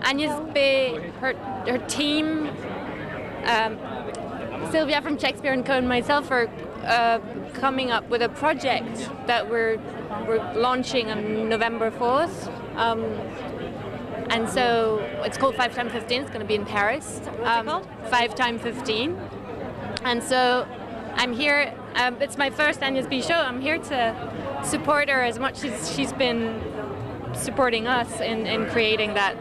Agnes B, her team, Sylvia from Shakespeare & Co and myself are coming up with a project that we're launching on November 4th. And so it's called 5x15, it's going to be in Paris. 5x15. And so I'm here, it's my first Agnes B show, I'm here to support her as much as she's been supporting us in creating that.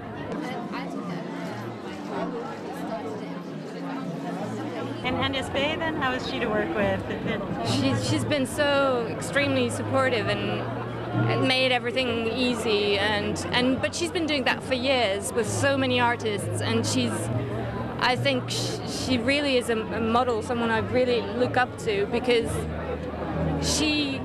And Hania Spey, then, how is she to work with? She's been so extremely supportive and made everything easy, but she's been doing that for years with so many artists, and I think she really is a model, someone I really look up to, because she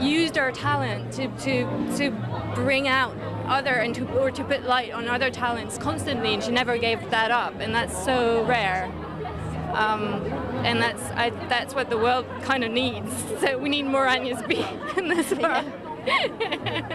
used her talent to bring out other or to put light on other talents constantly, and she never gave that up, and that's so rare. And that's what the world kind of needs. So we need more Agnes B in this world. Yeah.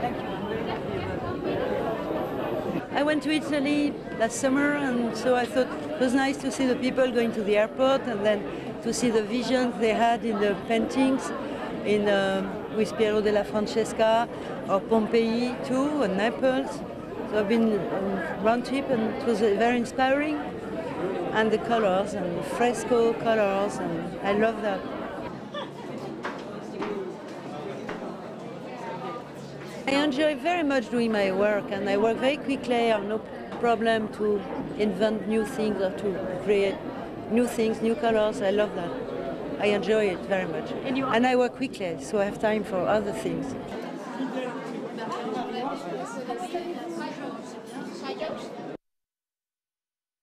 Thank you. I went to Italy last summer, and so I thought it was nice to see the people going to the airport and then to see the visions they had in the paintings in with Piero della Francesca, or Pompeii too, and Naples. So I've been on a round trip, and it was very inspiring. And the colors, and the fresco colors, and I love that. I enjoy very much doing my work, and I work very quickly. I have no problem to invent new things or to create new things, new colors. I love that. I enjoy it very much. And I work quickly, so I have time for other things.